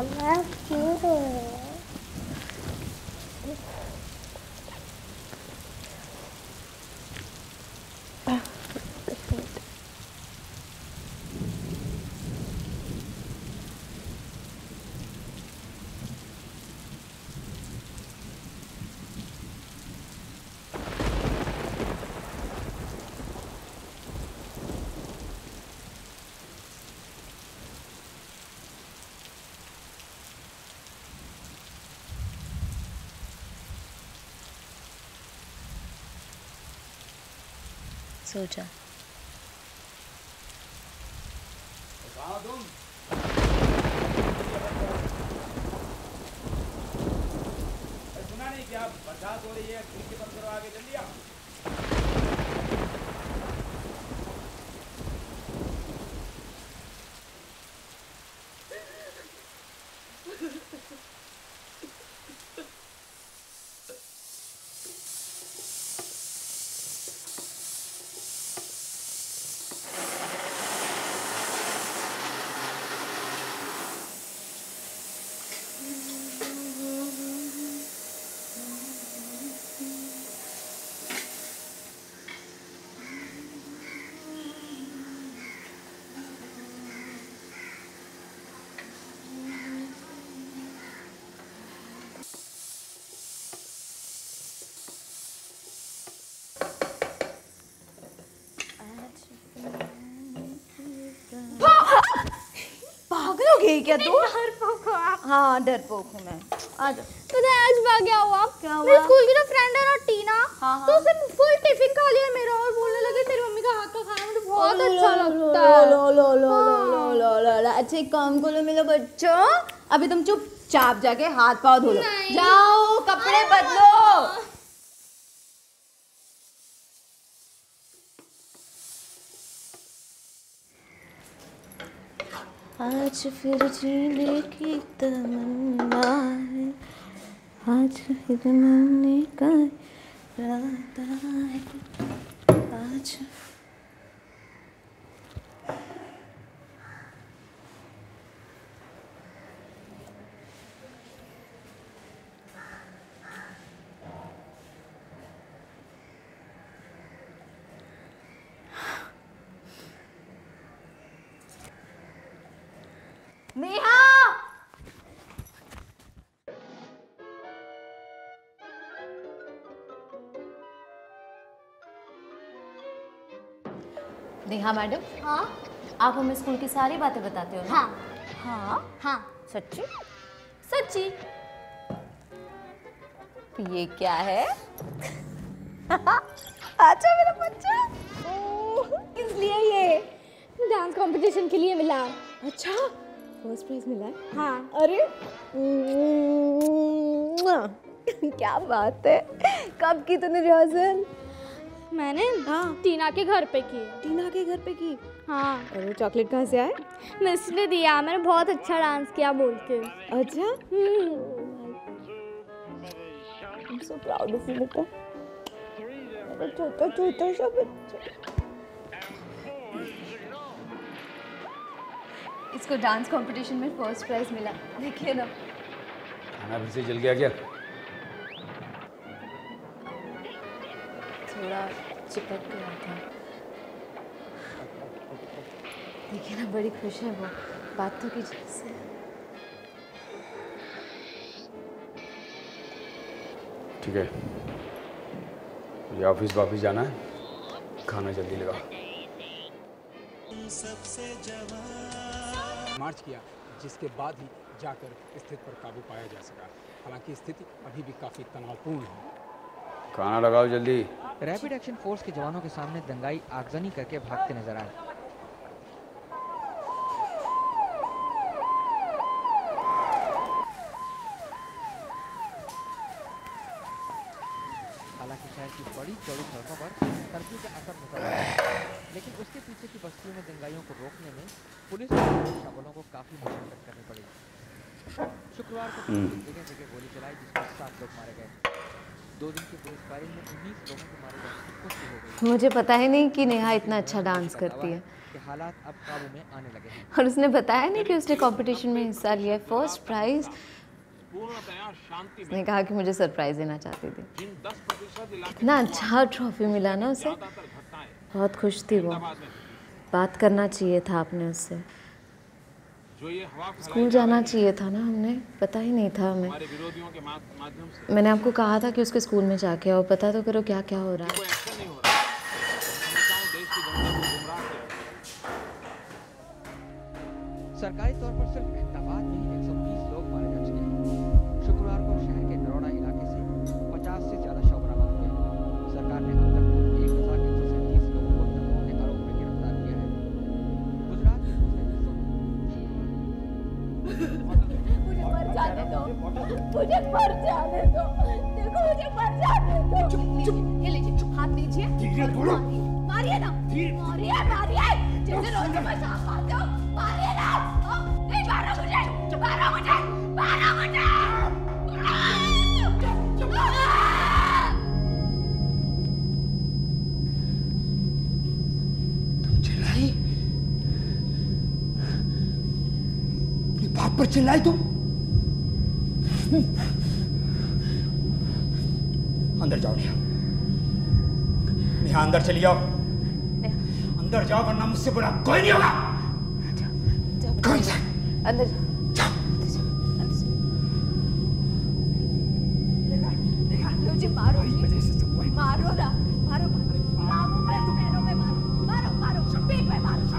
Mama, cute. Soja. क्या तू डरपोक हो आप? हाँ डरपोक हूँ मैं। आज तो आज भाग गया हुआ। क्या हुआ? मेरे स्कूल की जो फ्रेंड है ना टीना, तो उसने फुल टिफिन खा लिया मेरा और बोलने लगी तेरी मम्मी का हाथ का खाना मुझे बहुत अच्छा लगता है। लो लो लो लो लो लो लो। अच्छे काम को लो मिलो बच्चों। अभी तुम चुपचाप जाके हाथ पाँव धो लो। जाओ कपड़े बदलो। आज फिर जीने की तमन्ना है, आज फिर मरने का इरादा है, आज नेहा नेहा मैडम, हाँ आप हमें स्कूल की सारी बातें बताते हो ना? हाँ हाँ हाँ सच्ची सच्ची। ये क्या है? अच्छा मेरा बच्चा, किस लिए ये? डांस कंपटीशन के लिए मिला। अच्छा फर्स्ट प्राइज मिला है? हाँ। अरे क्या बात है। कब की तूने रिहर्सल? मैंने टीना के घर पे की। टीना के घर पे की? हाँ। और वो चॉकलेट कहाँ से आए? मिस ने दिया, मैंने बहुत अच्छा डांस किया बोल के। अच्छा I'm so proud of you बेटा। छोटा छोटा सा बच्चा, इसको डांस कंपटीशन में फर्स्ट प्राइज मिला। देखिए ना, खाना भी से जल गया क्या? थोड़ा चिपक गया था। देखिए ना, बड़ी खुश है वो। बातों की जैसे ठीक है। मुझे ऑफिस वापिस जाना है, खाना जल्दी लगा। सबसे जवान मार्च किया, जिसके बाद ही जाकर स्थिति पर काबू पाया जा सका। हालांकि स्थिति अभी भी काफी तनावपूर्ण है। खाना लगाओ जल्दी। रैपिड एक्शन फोर्स के जवानों के सामने दंगाई आगजनी करके भागते नजर आए। हालांकि शहर की बड़ी चौड़ी सड़कों पर कर्फ्यू का असर नजर आया, लेकिन उसके पीछे की बस्तियों में दंगाइयों को रोकने में पुलिस और सुरक्षा बलों को काफी मशक्कत करनी पड़ी। शुक्रवार को जगह जगह गोली चलाई, जिसमें 7 लोग मारे गए। मुझे पता ही नहीं कि नेहा इतना अच्छा डांस करती है और उसने बताया नहीं कि उसने कंपटीशन में हिस्सा लिया है, फर्स्ट प्राइज। उसने कहा कि मुझे सरप्राइज देना चाहती थी। कितना अच्छा ट्रॉफी मिला ना उसे, बहुत खुश थी वो। बात करना चाहिए था आपने उससे, स्कूल जाना चाहिए था ना, हमने पता ही नहीं था हमें। मैंने आपको कहा था कि उसके स्कूल में जाके आओ, पता तो करो क्या क्या हो रहा है। सरकारी तौर पर सिर्फ अहमदाबाद में ही 120 लोग मारे जा चुके हैं। शुक्रवार को शहर के नरोड़ा इलाके से 50 से ज्यादा शव बरामद हुए। सरकार ने अब तक 1,137 लोगों को नक्सलियों के आरोप में गिरफ्तार किया है। गुजरात के पर चिल्लाई तुम, अंदर जाओ नेहा, नेहा अंदर चली जाओ, अंदर जाओ वरना मुझसे बुरा कोई नहीं होगा। कौन सा अंदर जाओ, मुझे मारो, मारो ना, मारो मारो में मारो, मारो पेट में मारो, मारो।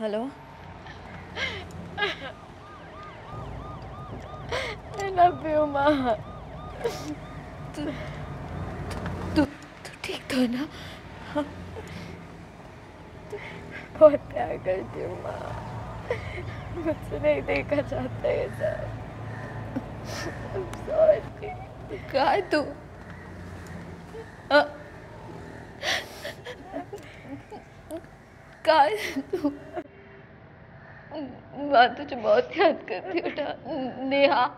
हेलो आई लव यू माँ। तू ठीक तो है ना? हाँ, बहुत प्यार करती हूँ माँ, मुझसे नहीं देखा जाता है सर। कहा तू तू मैं तुझे बहुत याद करती हूँ नेहा।